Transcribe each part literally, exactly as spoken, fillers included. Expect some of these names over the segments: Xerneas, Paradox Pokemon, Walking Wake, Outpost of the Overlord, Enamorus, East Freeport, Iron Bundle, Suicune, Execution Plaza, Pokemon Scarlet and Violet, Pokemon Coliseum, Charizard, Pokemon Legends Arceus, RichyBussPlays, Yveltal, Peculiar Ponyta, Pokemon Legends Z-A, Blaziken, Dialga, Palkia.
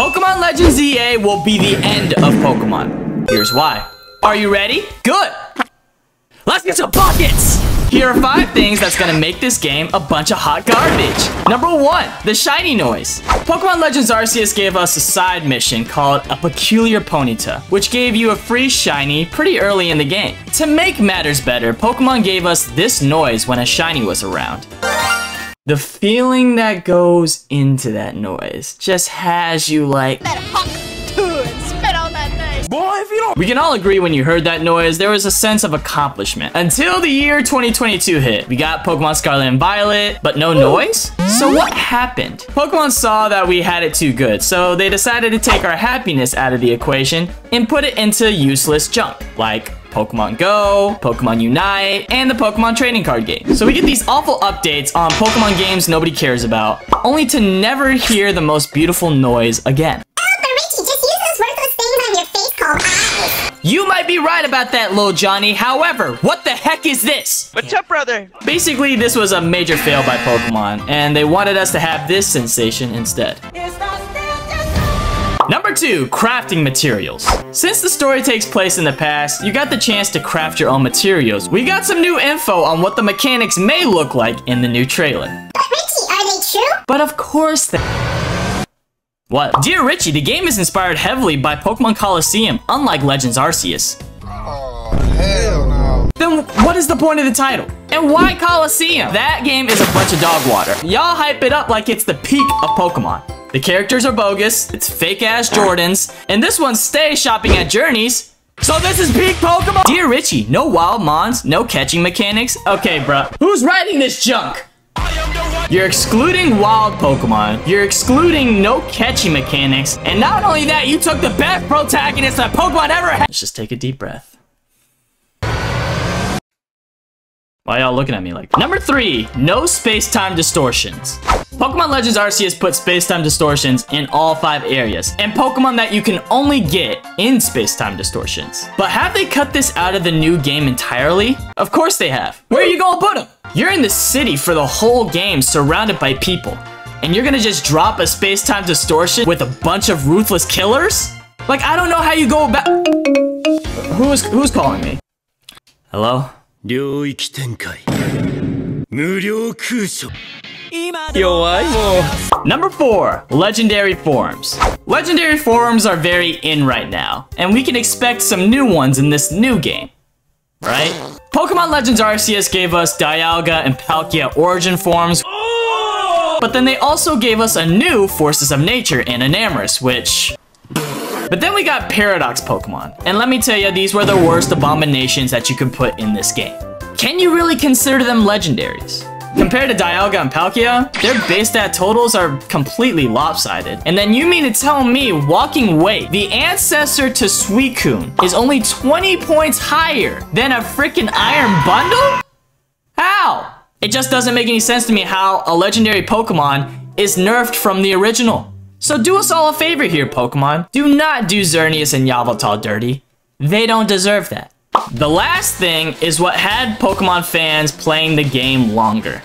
Pokemon Legends Z A will be the end of Pokemon. Here's why. Are you ready? Good. Let's get some buckets. Here are five things that's gonna make this game a bunch of hot garbage. Number one, the shiny noise. Pokemon Legends Arceus gave us a side mission called a Peculiar Ponyta, which gave you a free shiny pretty early in the game. To make matters better, Pokemon gave us this noise when a shiny was around. The feeling that goes into that noise just has you like... We can all agree when you heard that noise, there was a sense of accomplishment. Until the year twenty twenty-two hit, we got Pokemon Scarlet and Violet, but no noise? So what happened? Pokemon saw that we had it too good, so they decided to take our happiness out of the equation and put it into useless junk, like Pokemon Go, Pokemon Unite, and the Pokemon trading card game. So we get these awful updates on Pokemon games nobody cares about, only to never hear the most beautiful noise again. You might be right about that, Lil Johnny. However, what the heck is this? What's up, brother? Basically, this was a major fail by Pokemon, and they wanted us to have this sensation instead. Number two, crafting materials. Since the story takes place in the past, you got the chance to craft your own materials. We got some new info on what the mechanics may look like in the new trailer. But Richie, are they true? But of course they... What? Dear Richie, the game is inspired heavily by Pokemon Coliseum, unlike Legends Arceus. Oh, hell no. Then what is the point of the title? And why Coliseum? That game is a bunch of dog water. Y'all hype it up like it's the peak of Pokemon. The characters are bogus, it's fake-ass Jordans, and this one stays shopping at Xerneas. So this is peak Pokemon? Dear Richie, no wild mons, no catching mechanics. Okay, bruh. Who's writing this junk? You're excluding wild Pokemon, you're excluding no catchy mechanics, and not only that, you took the best protagonist that Pokemon ever had. Let's just take a deep breath. Why y'all looking at me like that? Number three, no space-time distortions. Pokemon Legends Arceus put space-time distortions in all five areas, and Pokemon that you can only get in space-time distortions. But have they cut this out of the new game entirely? Of course they have. Where are you gonna put them? You're in the city for the whole game surrounded by people, and you're gonna just drop a space-time distortion with a bunch of ruthless killers? Like, I don't know how you go about... Who is, who's calling me? Hello? Number four, legendary forms. Legendary forms are very in right now, and we can expect some new ones in this new game, right? Pokemon Legends Arceus gave us Dialga and Palkia origin forms, but then they also gave us a new Forces of Nature and Enamorus, which... But then we got Paradox Pokemon, and let me tell you, these were the worst abominations that you could put in this game. Can you really consider them legendaries? Compared to Dialga and Palkia, their base stat totals are completely lopsided. And then you mean to tell me Walking Wake, the ancestor to Suicune, is only twenty points higher than a freaking Iron Bundle? How? It just doesn't make any sense to me how a legendary Pokemon is nerfed from the original. So do us all a favor here, Pokemon. Do not do Xerneas and Yveltal dirty. They don't deserve that. The last thing is what had Pokemon fans playing the game longer,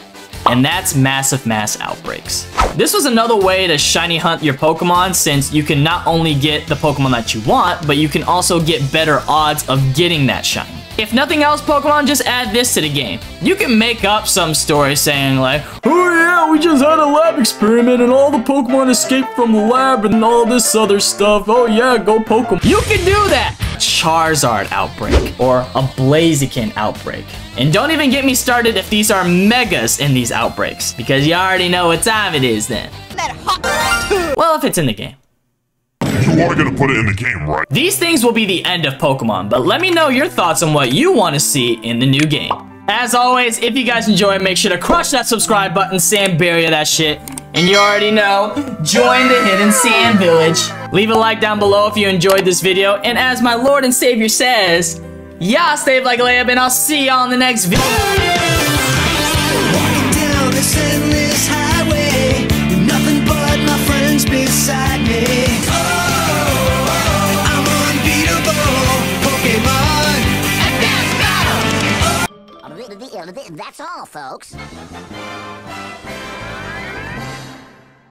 and that's massive mass outbreaks. This was another way to shiny hunt your Pokemon, since you can not only get the Pokemon that you want, but you can also get better odds of getting that shiny. If nothing else, Pokemon, just add this to the game. You can make up some story saying like, oh yeah, we just had a lab experiment and all the Pokemon escaped from the lab and all this other stuff. Oh yeah, go Pokemon. You can do that! Charizard outbreak or a Blaziken outbreak. And don't even get me started if these are megas in these outbreaks, because you already know what time it is then. Well, if it's in the game. You are gonna put it in the game, right? These things will be the end of Pokemon, but let me know your thoughts on what you want to see in the new game. As always, if you guys enjoy, make sure to crush that subscribe button, sand barrier that shit. And you already know, join the Hidden Sand Village. Leave a like down below if you enjoyed this video. And as my Lord and Savior says, y'all stay like Leib, and I'll see y'all in the next video. That's all, folks.